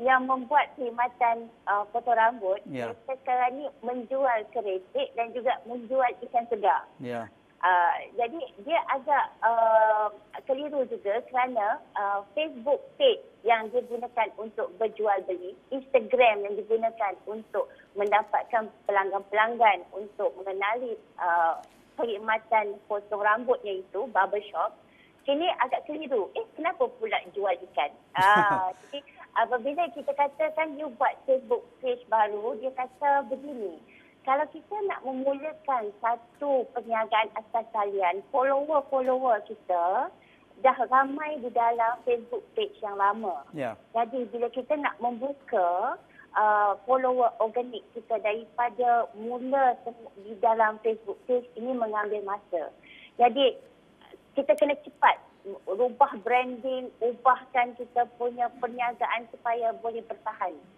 yang membuat perkhidmatan potong rambut, yeah, mereka sekarang ni menjual keretik dan juga menjual ikan segar. Yeah. Jadi dia agak keliru juga kerana Facebook page yang digunakan untuk berjual beli, Instagram yang digunakan untuk mendapatkan pelanggan-pelanggan untuk mengenali perkhidmatan potong rambutnya itu, Bubble Shop, kini agak keliru. Kenapa pula jual ikan? Jadi apabila kita katakan you buat Facebook page baru, dia kata begini, kalau kita nak memulakan satu perniagaan asal talian, follower-follower kita dah ramai di dalam Facebook page yang lama. Yeah. Jadi bila kita nak membuka follower organik kita daripada mula di dalam Facebook page, ini mengambil masa. Jadi kita kena cepat ubah branding, ubahkan kita punya perniagaan supaya boleh bertahan.